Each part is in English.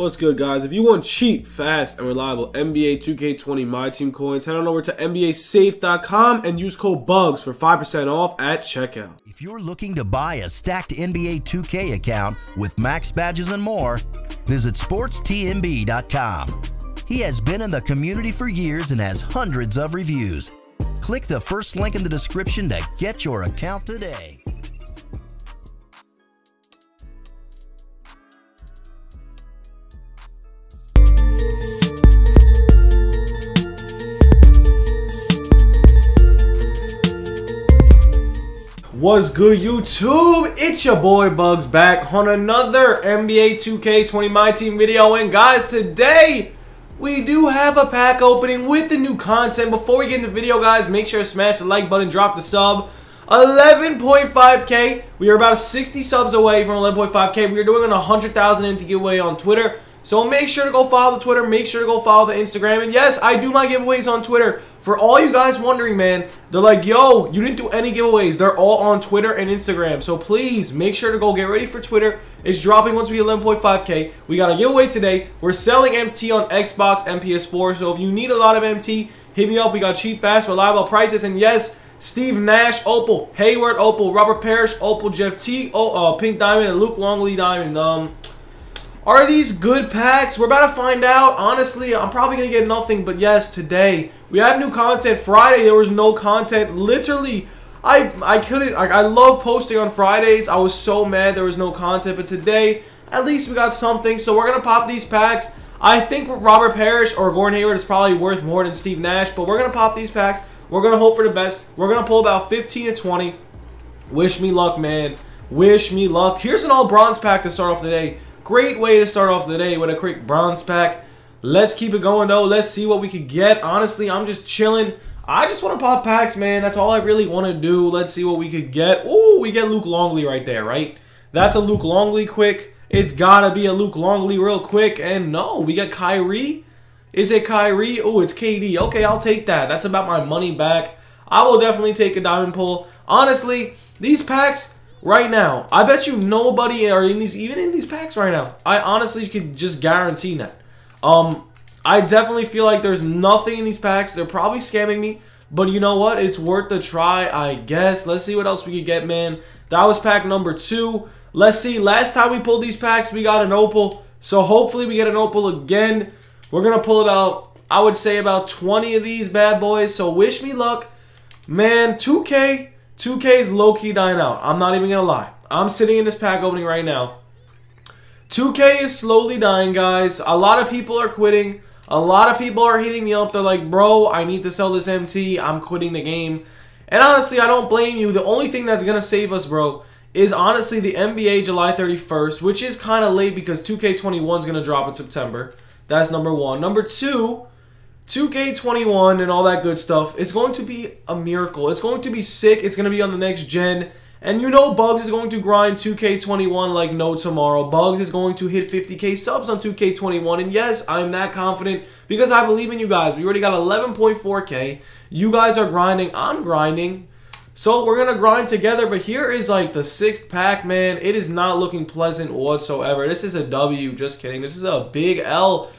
What's good, guys? If you want cheap, fast, and reliable NBA 2K20 My Team coins, head on over to nbasafe.com and use code BUGS for 5% off at checkout. If you're looking to buy a stacked NBA 2K account with max badges and more, visit sportstmb.com. He has been in the community for years and has hundreds of reviews. Click the first link in the description to get your account today. What's good, YouTube? It's your boy Bugs back on another NBA 2K20 My Team video. And guys, today we do have a pack opening with the new content. Before we get into the video, guys, make sure to smash the like button, drop the sub. 11.5k. We are about 60 subs away from 11.5k. We are doing an 100,000 empty giveaway on Twitter. So make sure to go follow the Twitter. Make sure to go follow the Instagram. And yes, I do my giveaways on Twitter. For all you guys wondering, man, they're like, yo, you didn't do any giveaways. They're all on Twitter and Instagram. So please make sure to go get ready for Twitter. It's dropping once we hit 11.5k. We got a giveaway today. We're selling MT on Xbox and PS4. So if you need a lot of MT, hit me up. We got cheap, fast, reliable prices. And yes, Steve Nash Opal, Hayward Opal, Robert Parrish Opal, Jeff Teague Pink Diamond, and Luke Longley Diamond. Are these good packs? We're about to find out. Honestly, I'm probably going to get nothing, but yes, today we have new content. Friday, there was no content. Literally, I couldn't. I love posting on Fridays. I was so mad there was no content, but today, at least we got something. So we're going to pop these packs. I think Robert Parrish or Gordon Hayward is probably worth more than Steve Nash, but we're going to pop these packs. We're going to hope for the best. We're going to pull about 15 to 20. Wish me luck, man. Wish me luck. Here's an all bronze pack to start off the day. Great way to start off the day with a quick bronze pack. Let's keep it going, though. Let's see what we could get. Honestly, I'm just chilling. I just want to pop packs, man. That's all I really want to do. Let's see what we could get. Ooh, we get Luke Longley right there, right? That's a Luke Longley quick. It's got to be a Luke Longley real quick. And no, we got Kyrie. Is it Kyrie? Ooh, it's KD. Okay, I'll take that. That's about my money back. I will definitely take a diamond pull. Honestly, these packs... right now, I bet you nobody are in these, even in these packs right now. I honestly could just guarantee that. I definitely feel like there's nothing in these packs. They're probably scamming me, but you know what? It's worth the try, I guess. Let's see what else we could get, man. That was pack number 2. Let's see. Last time we pulled these packs, we got an opal. So hopefully we get an opal again. We're gonna pull about, I would say, about 20 of these bad boys. So wish me luck, man. 2K is low-key dying out. I'm not even going to lie. I'm sitting in this pack opening right now. 2K is slowly dying, guys. A lot of people are quitting. A lot of people are hitting me up. They're like, bro, I need to sell this MT. I'm quitting the game. And honestly, I don't blame you. The only thing that's going to save us, bro, is honestly the NBA July 31st, which is kind of late because 2K21 is going to drop in September. That's number one. Number two... 2K21 and all that good stuff. It's going to be a miracle. It's going to be sick. It's going to be on the next gen. And you know Bugs is going to grind 2K21 like no tomorrow. Bugs is going to hit 50k subs on 2K21. And yes, I'm that confident because I believe in you guys. We already got 11.4k. You guys are grinding. I'm grinding. So we're going to grind together. But here is like the 6th pack, man. It is not looking pleasant whatsoever. This is a W. Just kidding. This is a big L.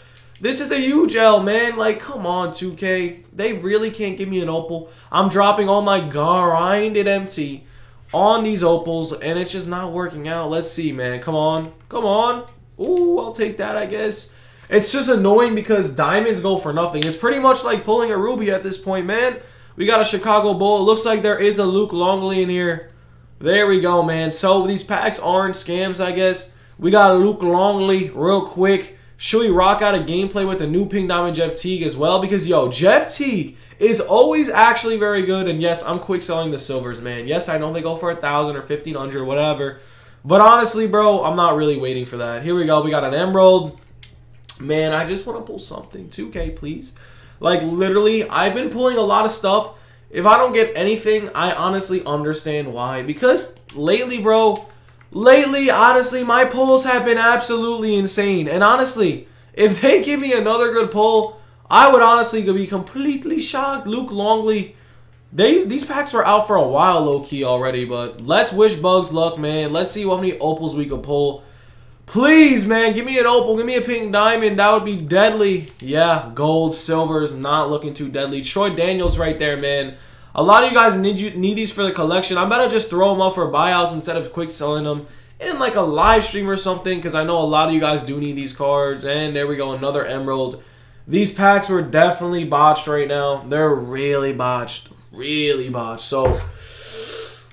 This is a huge L, man. Like, come on, 2K. They really can't give me an opal. I'm dropping all my grinded MT on these opals, and it's just not working out. Let's see, man. Come on. Come on. Ooh, I'll take that, I guess. It's just annoying because diamonds go for nothing. It's pretty much like pulling a ruby at this point, man. We got a Chicago Bull. It looks like there is a Luke Longley in here. There we go, man. So these packs aren't scams, I guess. We got a Luke Longley real quick. Should we rock out a gameplay with the new Pink Diamond Jeff Teague as well? Because, yo, Jeff Teague is always actually very good. And, yes, I'm quick selling the silvers, man. Yes, I know they go for 1,000 or 1,500 or whatever. But, honestly, bro, I'm not really waiting for that. Here we go. We got an emerald. Man, I just want to pull something. 2K, please. Like, literally, I've been pulling a lot of stuff. If I don't get anything, I honestly understand why. Because lately, bro... lately, honestly, my polls have been absolutely insane. And honestly, if they give me another good poll, I would honestly be completely shocked. Luke Longley, these packs were out for a while low-key already. But let's wish Bugs luck, man. Let's see how many opals we could pull. Please, man, give me an opal, give me a pink diamond. That would be deadly. Yeah, gold, silver is not looking too deadly. Troy Daniels right there, man. A lot of you guys need these for the collection. I better just throw them up for buyouts instead of quick selling them in like a live stream or something, because I know a lot of you guys do need these cards. And there we go, another emerald. These packs were definitely botched right now. They're really botched. Really botched. So,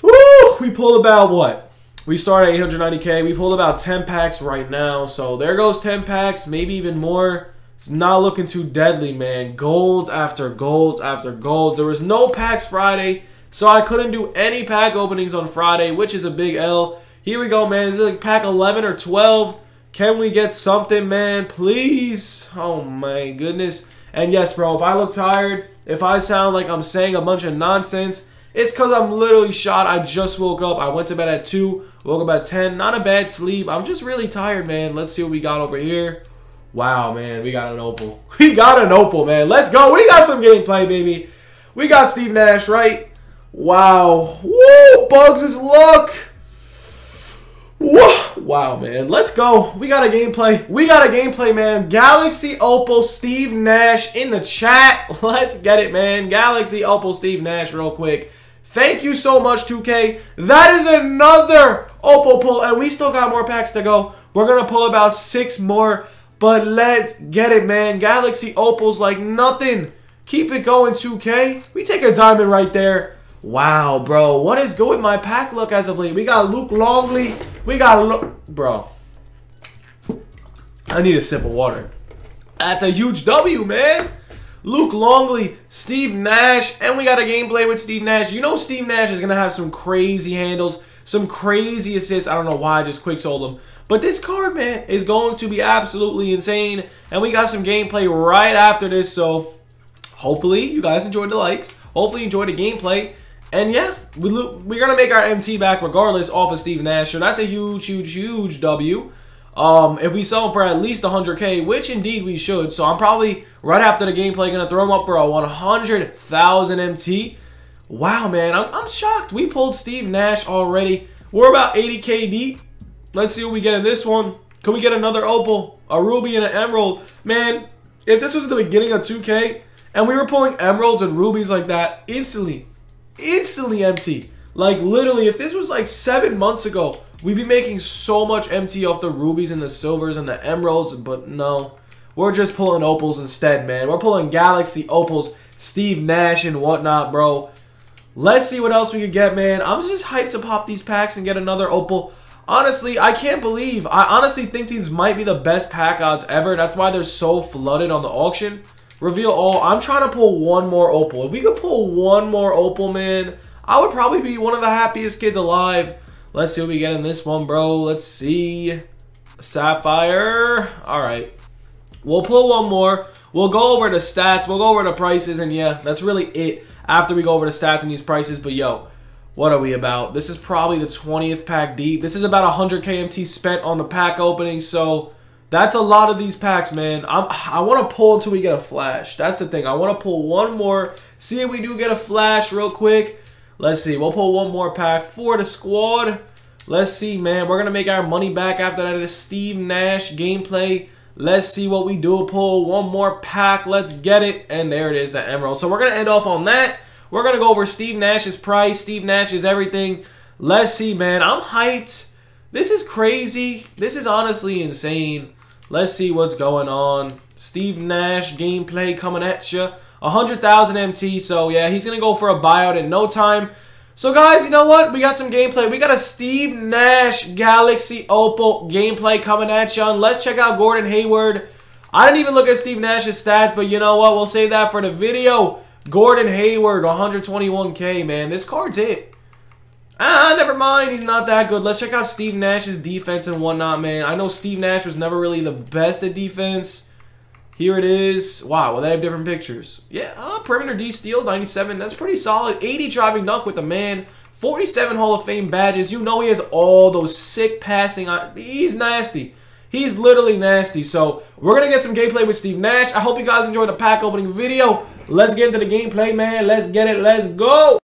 woo, we pulled about what? We started at 890K. We pulled about 10 packs right now. So, there goes 10 packs, maybe even more. It's not looking too deadly, man. Golds after golds after golds. There was no packs Friday, so I couldn't do any pack openings on Friday, which is a big L. Here we go, man. Is it like pack 11 or 12? Can we get something, man? Please. Oh, my goodness. And yes, bro, if I look tired, if I sound like I'm saying a bunch of nonsense, it's because I'm literally shot. I just woke up. I went to bed at 2, woke up at 10. Not a bad sleep. I'm just really tired, man. Let's see what we got over here. Wow, man, we got an opal. We got an opal, man. Let's go. We got some gameplay, baby. We got Steve Nash, right? Wow. Woo! Bugs' luck. Whoa. Wow, man. Let's go. We got a gameplay. We got a gameplay, man. Galaxy Opal Steve Nash in the chat. Let's get it, man. Galaxy Opal Steve Nash real quick. Thank you so much, 2K. That is another opal pull, and we still got more packs to go. We're going to pull about 6 more. But let's get it, man. Galaxy Opal's like nothing. Keep it going, 2K. We take a diamond right there. Wow, bro. What is good with my pack luck as of late? We got Luke Longley. We got... Bro. I need a sip of water. That's a huge W, man. Luke Longley, Steve Nash, and we got a gameplay with Steve Nash. You know Steve Nash is going to have some crazy handles, some crazy assists. I don't know why I just quick sold him. But this card, man, is going to be absolutely insane. And we got some gameplay right after this. So, hopefully, you guys enjoyed the likes. Hopefully, you enjoyed the gameplay. And, yeah, we're going to make our MT back regardless off of Steve Nash. So, that's a huge, huge, huge W. If we sell him for at least 100K, which, indeed, we should. So, I'm probably, right after the gameplay, going to throw him up for a 100,000 MT. Wow, man. I'm shocked. We pulled Steve Nash already. We're about 80K deep. Let's see what we get in this one. Can we get another opal, a ruby, and an emerald? Man, if this was at the beginning of 2K and we were pulling emeralds and rubies like that, instantly MT. Like, literally, if this was like 7 months ago, we'd be making so much MT off the rubies and the silvers and the emeralds. But no, we're just pulling opals instead, man. We're pulling Galaxy Opals, Steve Nash, and whatnot, bro. Let's see what else we could get, man. I'm just hyped to pop these packs and get another opal. Honestly, I can't believe. I honestly think these might be the best pack odds ever. That's why they're so flooded on the auction. Reveal all. I'm trying to pull one more opal. If we could pull one more opal, man, I would probably be one of the happiest kids alive. Let's see what we get in this one, bro. Let's see. Sapphire. All right. We'll pull one more. We'll go over the stats. We'll go over the prices. And, yeah, that's really it after we go over the stats and these prices. But, yo. What are we about? This is probably the 20th pack deep. This is about 100K MT spent on the pack opening, so that's a lot of these packs, man. I want to pull until we get a flash. That's the thing. I want to pull one more. See if we do get a flash real quick. Let's see. We'll pull one more pack for the squad. Let's see, man. We're going to make our money back after that. It is Steve Nash gameplay. Let's see what we do. Pull one more pack. Let's get it. And there it is, the emerald. So we're going to end off on that. We're going to go over Steve Nash's price. Steve Nash is everything. Let's see, man. I'm hyped. This is crazy. This is honestly insane. Let's see what's going on. Steve Nash gameplay coming at you. 100,000 MT. So, yeah, he's going to go for a buyout in no time. So, guys, you know what? We got some gameplay. We got a Steve Nash Galaxy Opal gameplay coming at you. And let's check out Gordon Hayward. I didn't even look at Steve Nash's stats, but you know what? We'll save that for the video. Gordon Hayward, 121K, man. This card's it. Never mind. He's not that good. Let's check out Steve Nash's defense and whatnot, man. I know Steve Nash was never really the best at defense. Here it is. Wow, well, they have different pictures. Yeah, perimeter D steal, 97. That's pretty solid. 80 driving dunk with the man. 47 Hall of Fame badges. You know he has all those sick passing. He's nasty. He's literally nasty. So, we're going to get some gameplay with Steve Nash. I hope you guys enjoyed the pack opening video. Let's get into the gameplay, man. Let's get it. Let's go.